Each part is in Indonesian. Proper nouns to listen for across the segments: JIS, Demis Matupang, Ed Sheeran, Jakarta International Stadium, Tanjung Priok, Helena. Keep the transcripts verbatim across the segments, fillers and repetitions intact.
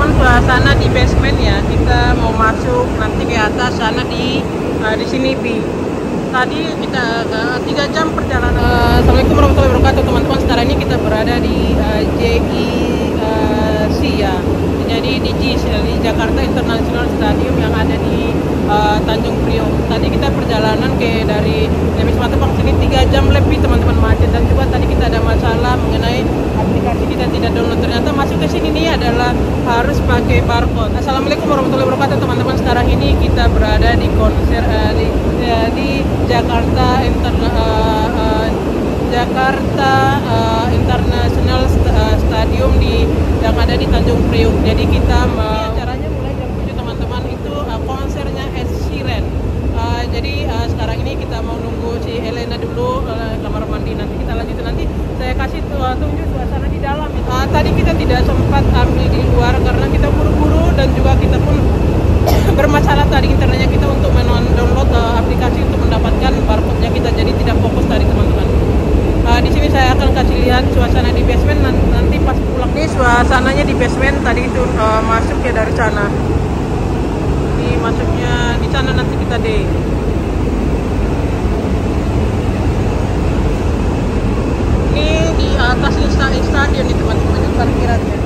teman-teman, suasana di basement ya. Kita mau masuk nanti ke atas sana di uh, di sini B. Tadi kita tiga uh, jam perjalanan. Uh, Assalamualaikum warahmatullahi wabarakatuh teman-teman. Sekarang ini kita berada di uh, J I S ya. Jadi di J I S di Jakarta International Stadium yang ada di uh, Tanjung Priok. Tadi kita perjalanan ke dari Demis Matupang sini tiga jam lebih teman-teman, macet. Dan coba tadi kita ada masalah mengenai aplikasi kita tidak download. Ternyata masuk ke sini ini adalah harus pakai barcode. Assalamualaikum warahmatullahi wabarakatuh teman-teman. Sekarang ini kita berada di konser uh, di, uh, di Jakarta Interna uh, uh, Jakarta uh, International St uh, Stadium di yang ada di Tanjung Priok. Jadi kita mau acaranya mulai jam tujuh teman-teman. Itu uh, konsernya Ed Sheeran. Uh, jadi uh, sekarang ini kita mau nunggu si Helena dulu uh, kamar mandi. Nanti kita lanjutin, nanti saya kasih uh, tunjuk suasana di dalam. Uh, tadi kita tidak sempat ambil di luar karena kita buru-buru dan juga kita pun bermasalah tadi internetnya kita untuk men-download uh, aplikasi untuk mendapatkan barcode-nya kita, jadi tidak fokus tadi teman-teman. Uh, di sini saya akan kasih lihat suasana di basement nanti pas pulang. Ini suasananya di basement tadi itu uh, masuk ya dari sana. Ini masuknya di sana nanti kita deh. Ini di atas stadion itu teman-teman, parkirannya.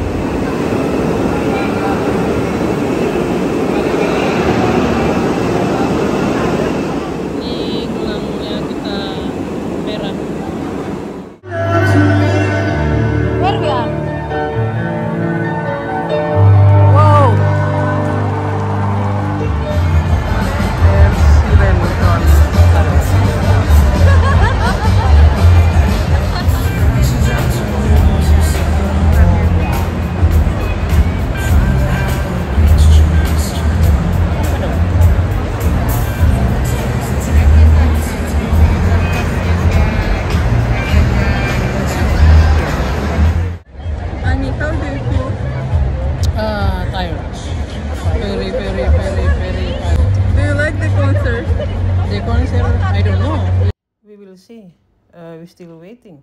See, uh, we're still waiting.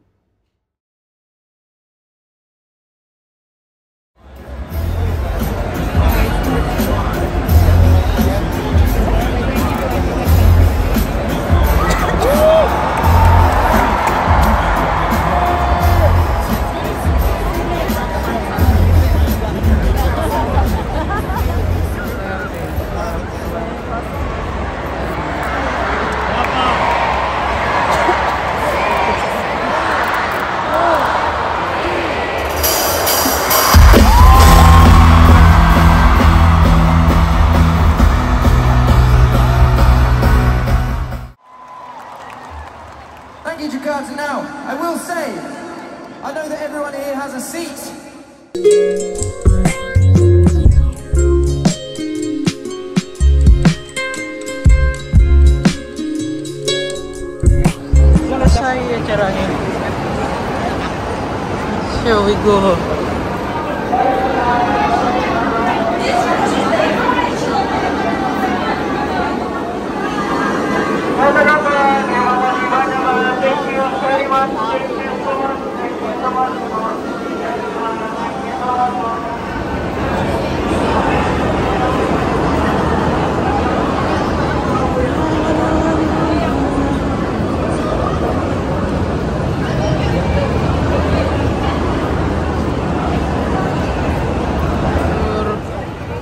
Now, I will say, I know that everyone here has a seat. Here we go.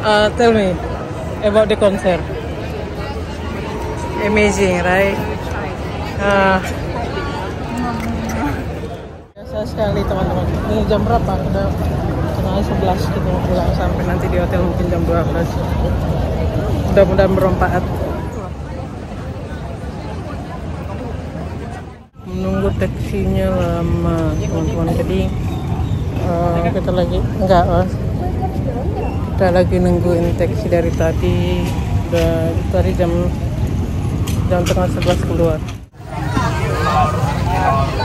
Uh, tell me about the concert. Amazing, right? Uh. Biasa sekali teman-teman. Ini jam berapa? Sudah sebelas kita mau pulang, sampai nanti di hotel mungkin jam dua belas. Mudah-mudahan bermanfaat. Menunggu taksinya lama teman-teman. Jadi uh, kita lagi enggak. Uh. Kita lagi nungguin taksi dari tadi, udah tadi jam jam tengah sebelas keluar.